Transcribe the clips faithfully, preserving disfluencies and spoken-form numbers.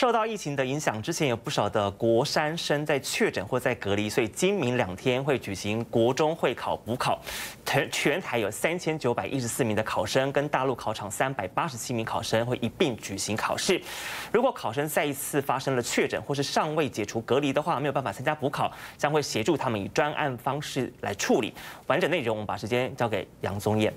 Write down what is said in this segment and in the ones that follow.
受到疫情的影响，之前有不少的国三生在确诊或在隔离，所以今明两天会举行国中会考补考。全全台有三千九百一十四名的考生，跟大陆考场三百八十七名考生会一并举行考试。如果考生再一次发生了确诊或是尚未解除隔离的话，没有办法参加补考，将会协助他们以专案方式来处理。完整内容，我们把时间交给杨宗彦。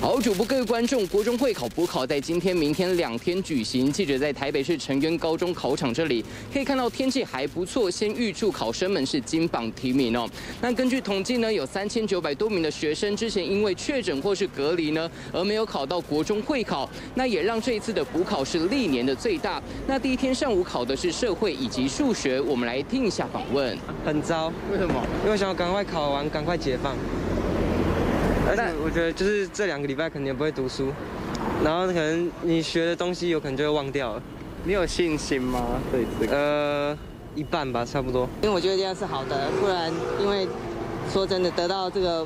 好，主播各位观众，国中会考补考在今天、明天两天举行。记者在台北市成渊高中考场这里可以看到天气还不错，先预祝考生们是金榜题名哦。那根据统计呢，有三千九百多名的学生之前因为确诊或是隔离呢，而没有考到国中会考，那也让这一次的补考是历年的最大。那第一天上午考的是社会以及数学，我们来听一下访问。很糟，为什么？因为想要赶快考完，赶快解放。 而且我觉得就是这两个礼拜肯定不会读书，然后可能你学的东西有可能就会忘掉了。你有信心吗？对这个？呃，一半吧，差不多。因为我觉得这样是好的，不然因为说真的，得到这个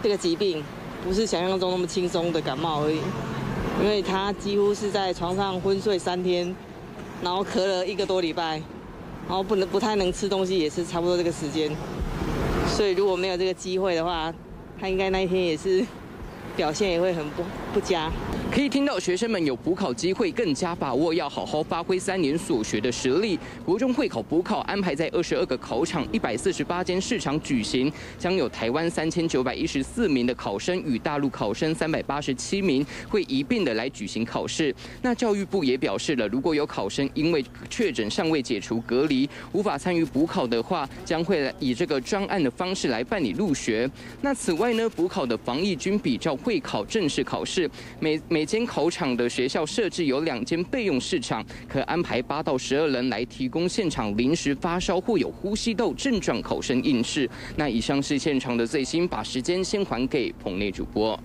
这个疾病不是想象中那么轻松的感冒而已，因为他几乎是在床上昏睡三天，然后咳了一个多礼拜，然后不能不太能吃东西，也是差不多这个时间。所以如果没有这个机会的话， 他应该那一天也是表现也会很不不佳。 可以听到学生们有补考机会，更加把握，要好好发挥三年所学的实力。国中会考补考安排在二十二个考场、一百四十八间市场举行，将有台湾三千九百一十四名的考生与大陆考生三百八十七名会一并的来举行考试。那教育部也表示了，如果有考生因为确诊尚未解除隔离，无法参与补考的话，将会以这个专案的方式来办理入学。那此外呢，补考的防疫均比照会考正式考试，每每。 每间考场的学校设置有两间备用市场，可安排八到十二人来提供现场临时发烧或有呼吸道症状考生应试。那以上是现场的最新，把时间先还给棚内主播。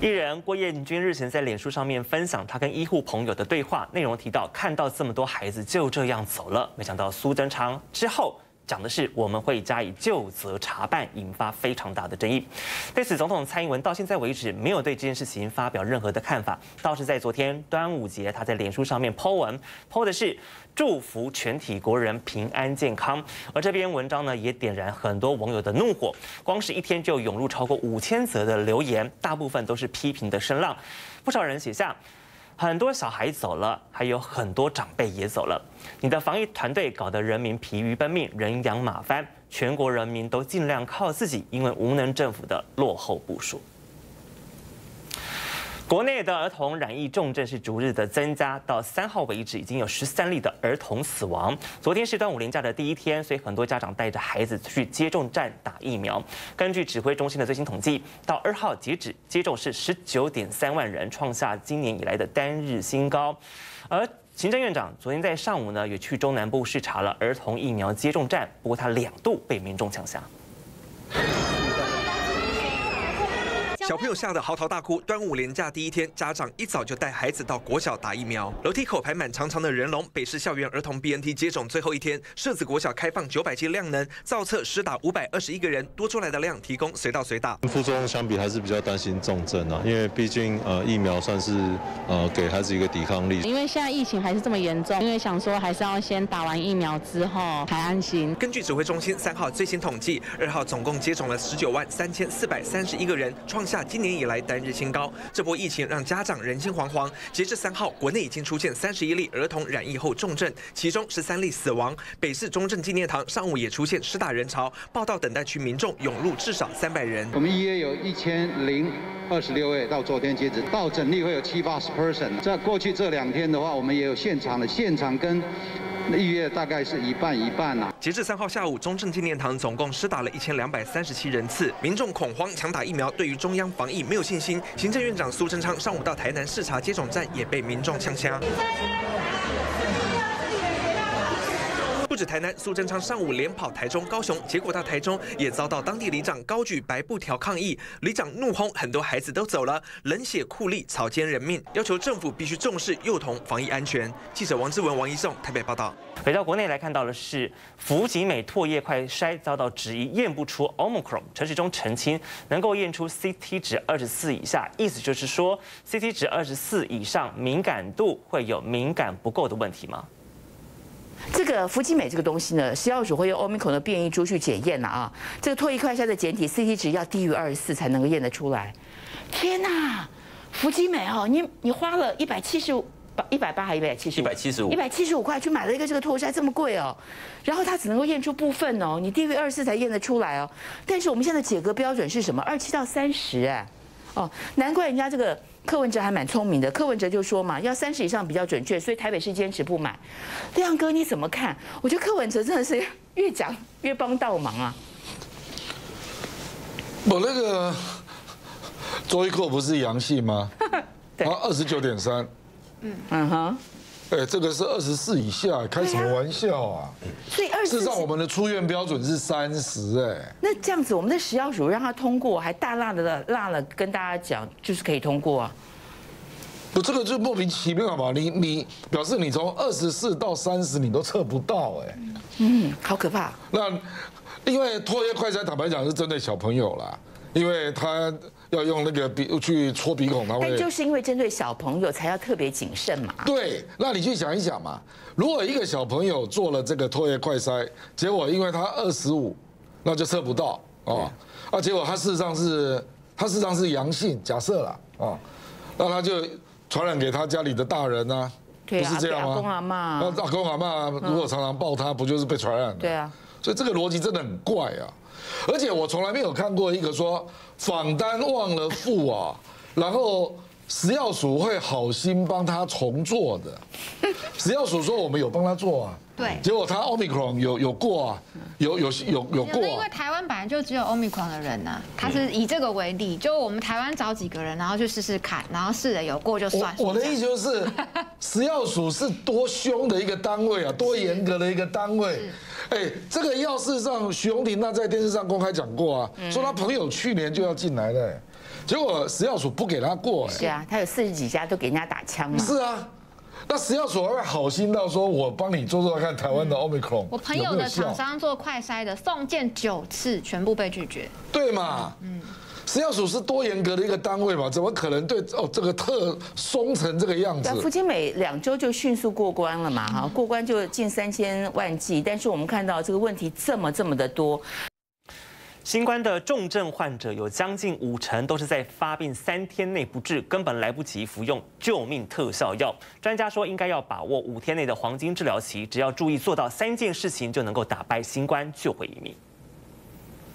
艺人郭彦均日前在脸书上面分享他跟医护朋友的对话，内容提到看到这么多孩子就这样走了，没想到苏贞昌之后。 讲的是我们会加以究责查办，引发非常大的争议。对此，总统蔡英文到现在为止没有对这件事情发表任何的看法，倒是在昨天端午节，他在脸书上面 po 文 ，po 的是祝福全体国人平安健康。而这篇文章呢，也点燃很多网友的怒火，光是一天就涌入超过五千则的留言，大部分都是批评的声浪。不少人写下。 很多小孩走了，还有很多长辈也走了。你的防疫团队搞得人民疲于奔命，人仰马翻，全国人民都尽量靠自己，因为无能政府的落后部署。 国内的儿童染疫重症是逐日的增加，到三号为止已经有十三例的儿童死亡。昨天是端午连假的第一天，所以很多家长带着孩子去接种站打疫苗。根据指挥中心的最新统计，到二号截止接种是十九点三万人，创下今年以来的单日新高。而 行政院长昨天在上午呢，也去中南部视察了儿童疫苗接种站，不过他两度被民众抢下。 小朋友吓得嚎啕大哭。端午连假第一天，家长一早就带孩子到国小打疫苗，楼梯口排满长长的人龙。北市校园儿童 B N T 接种最后一天，社子国小开放九百剂量能，造册施打五百二十一个人，多出来的量提供随到随打。副作用相比还是比较担心重症啊，因为毕竟呃疫苗算是呃给孩子一个抵抗力。因为现在疫情还是这么严重，因为想说还是要先打完疫苗之后才安心。根据指挥中心三号最新统计，二号总共接种了十九万三千四百三十一个人，创下 今年以来单日新高，这波疫情让家长人心惶惶。截至三号，国内已经出现三十一例儿童染疫后重症，其中十三例死亡。北市中正纪念堂上午也出现施打人潮，报道等待区民众涌入至少三百人。我们预约有一千零二十六位，到昨天截止，到整例会有七八十 percent。在过去这两天的话，我们也有现场的，现场跟 预约大概是一半一半呐、啊。截至三号下午，中正纪念堂总共施打了一千两百三十七人次，民众恐慌抢打疫苗，对于中央防疫没有信心。行政院长苏贞昌上午到台南视察接种站，也被民众呛呛。 不不止台南，苏贞昌上午连跑台中、高雄，结果到台中也遭到当地里长高举白布条抗议，里长怒轰很多孩子都走了，冷血酷吏草菅人命，要求政府必须重视幼童防疫安全。记者王志文、王一颂台北报道。回到国内来看到的是，福集美唾液快筛遭到质疑，验不出 Omicron， 陈时中澄清能够验出 C T 值二十四以下，意思就是说 C T 值二十四以上敏感度会有敏感不够的问题吗？ 这个福集美这个东西呢，食药署会用 Omicron 的变异株去检验了啊。这个唾液快筛的检体 C T 值要低于二十四才能够验得出来。天哪，福集美哦，你你花了一百七十五、一百八还一百七十五、一百七十五、一百七十五块去买了一个这个唾液筛这么贵哦，然后它只能够验出部分哦，你低于二十四才验得出来哦。但是我们现在的解隔标准是什么？二十七到三十哎，哦，难怪人家这个。 柯文哲还蛮聪明的，柯文哲就说嘛，要三十以上比较准确，所以台北市坚持不买。亮哥你怎么看？我觉得柯文哲真的是越讲越帮倒忙啊。我那个周一蔻不是阳性吗？对，二十九点三。嗯嗯哼。哎，这个是二十四以下，开什么玩笑啊？所以二十四。事实上我们的出院标准是三十哎。那这样子，我们的食药署让他通过，还大辣的辣了跟大家讲，就是可以通过啊。不，这个就莫名其妙嘛！你你表示你从二十四到三十你都测不到哎。嗯，好可怕。那因为唾液快筛，坦白讲是针对小朋友啦，因为他。 要用那个鼻去戳鼻孔，他会。但就是因为针对小朋友，才要特别谨慎嘛。对，那你去想一想嘛，如果一个小朋友做了这个唾液快筛，结果因为他二十五，那就测不到哦。啊，结果他事实上是他事实上是阳性，假设啦哦，那他就传染给他家里的大人啊，不是这样吗？阿公阿妈，那阿公阿妈如果常常抱他，不就是被传染了？对啊，所以这个逻辑真的很怪啊。 而且我从来没有看过一个说访单忘了付啊，然后食药署会好心帮他重做的。食药署说我们有帮他做啊，对，结果他 Omicron 有有过啊，有有有有过、啊。因为台湾本来就只有 Omicron 的人呐、啊，他是以这个为例，就我们台湾找几个人，然后去试试看，然后试了有过就算。我的意思就是，食药署是多凶的一个单位啊，多严格的一个单位。 哎，这个要是让徐宏庭那在电视上公开讲过啊，说他朋友去年就要进来了，结果食药署不给他过。是啊，他有四十几家都给人家打枪嘛。是啊，那食药署还会好心到说，我帮你做做看台湾的 Omicron。我朋友的厂商做快筛的，送件九次全部被拒绝。对嘛？嗯，食药署是多严格的一个单位嘛，怎么可能对哦这个特松成这个样子？福集美两周就迅速过关了嘛，哈，过关就近三千万剂，但是我们看到这个问题这么这么的多。 新冠的重症患者有将近五成都是在发病三天内不治，根本来不及服用救命特效药。专家说，应该要把握五天内的黄金治疗期，只要注意做到三件事情，就能够打败新冠，救回一命。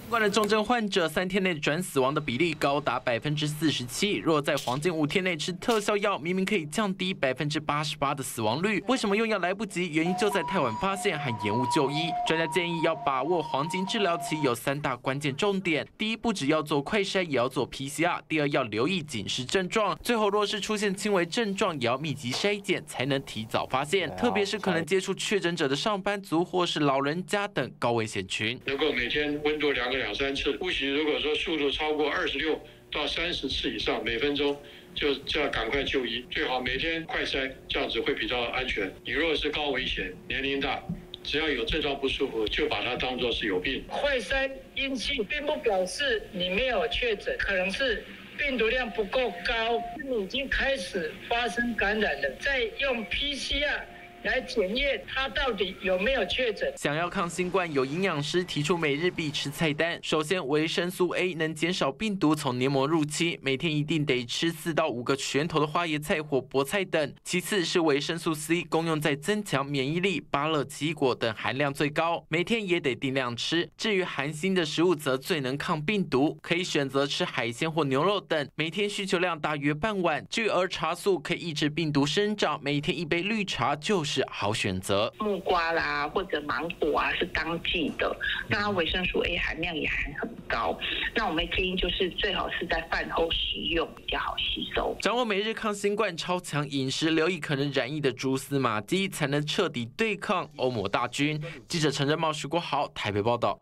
新冠的重症患者三天内转死亡的比例高达百分之四十七。若在黄金五天内吃特效药，明明可以降低百分之八十八的死亡率，为什么用药来不及？原因就在太晚发现和延误就医。专家建议要把握黄金治疗期，有三大关键重点：第一，不只要做快筛，也要做 P C R； 第二，要留意警示症状；最后，若是出现轻微症状，也要密集筛检，才能提早发现。特别是可能接触确诊者的上班族或是老人家等高危险群。能够每天温度量个 两三次，呼吸如果说速度超过二十六到三十次以上每分钟，就就要赶快就医，最好每天快筛，这样子会比较安全。你如果是高危险、年龄大，只要有症状不舒服，就把它当作是有病。快筛阴性并不表示你没有确诊，可能是病毒量不够高，你已经开始发生感染了，再用 P C R。 来检验他到底有没有确诊。想要抗新冠，有营养师提出每日必吃菜单。首先，维生素 A 能减少病毒从黏膜入侵，每天一定得吃四到五个拳头的花椰菜或菠菜等。其次是维生素 C， 功用在增强免疫力，芭乐、奇异果等含量最高，每天也得定量吃。至于含锌的食物则最能抗病毒，可以选择吃海鲜或牛肉等，每天需求量大约半碗。至于儿茶素可以抑制病毒生长，每天一杯绿茶就是。是好选择。木瓜啦，或者芒果啊，是当季的，那它维生素 A 含量也还很高。那我们建议就是最好是在饭后食用，比较好吸收。掌握每日抗新冠超强饮食，留意可能染疫的蛛丝马迹，才能彻底对抗欧抹大军。记者陈振茂、徐国豪台北报道。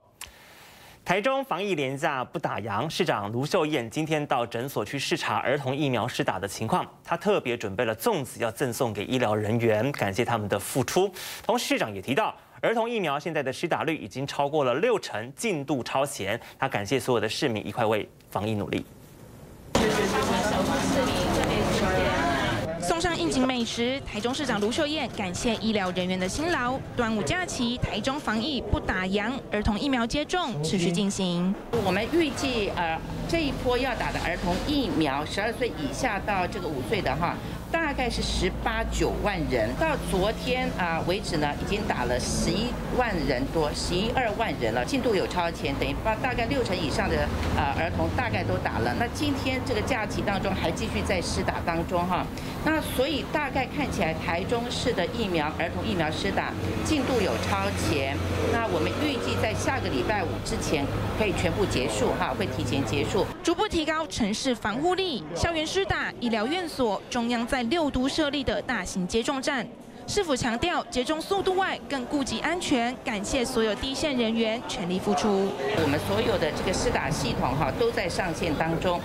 台中防疫连假不打烊，市长卢秀燕今天到诊所去视察儿童疫苗施打的情况。她特别准备了粽子要赠送给医疗人员，感谢他们的付出。同时，市长也提到，儿童疫苗现在的施打率已经超过了六成，进度超前。她感谢所有的市民一块为防疫努力。 送上应景美食，台中市长卢秀燕感谢医疗人员的辛劳。端午假期，台中防疫不打烊，儿童疫苗接种持续进行。我们预计，呃，这一波要打的儿童疫苗，十二岁以下到这个五岁的哈，大概是十八九万人。到昨天啊为止呢，已经打了十一万人多，十一二万人了，进度有超前，等于把大概六成以上的啊儿童大概都打了。那今天这个假期当中还继续在施打当中哈。 那所以大概看起来，台中市的疫苗儿童疫苗施打进度有超前。那我们预计在下个礼拜五之前可以全部结束，哈，会提前结束，逐步提高城市防护力。校园施打、医疗院所、中央在六都设立的大型接种站，市府强调接种速度外，更顾及安全。感谢所有第一线人员全力付出。我们所有的这个施打系统哈都在上线当中。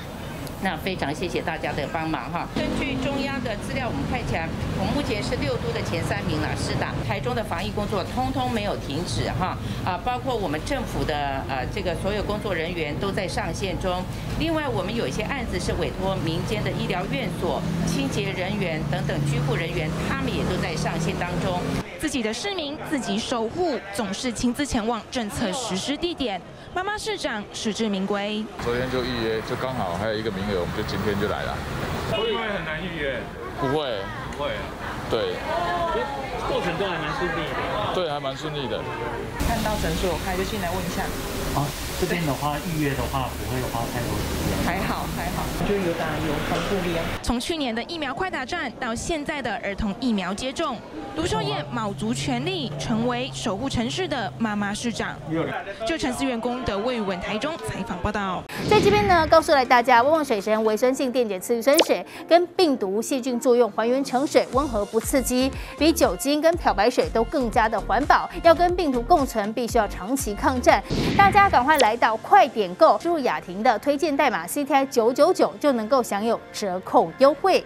那非常谢谢大家的帮忙哈。根据中央的资料，我们看起来，我们目前是六都的前三名了。是的，台中的防疫工作通通没有停止哈啊，包括我们政府的呃这个所有工作人员都在上线中。另外，我们有一些案子是委托民间的医疗院所、清洁人员等等居护人员，他们也都在上线当中。自己的市民自己守护，总是亲自前往政策实施地点。 妈妈市长实至名归。昨天就预约，就刚好还有一个名额，我们就今天就来了。会不会很难预约？不会，不会。对，过程都还蛮顺利的。对，还蛮顺利的。看到诊所有开就进来问一下。啊，这边的话预约的话不会花太多时间。还好还好，就有打有防护力啊。从去年的疫苗快打战到现在的儿童疫苗接种。 卢秀燕卯足全力，成为守护城市的妈妈市长。就陈思远功德魏文台中采访报道，在这边呢，告诉来大家，旺旺水神维生性电解次氯酸水跟病毒细菌作用还原成水，温和不刺激，比酒精跟漂白水都更加的环保。要跟病毒共存，必须要长期抗战。大家赶快来到快点购，输入雅婷的推荐代码 C T I 九九九就能够享有折扣优惠。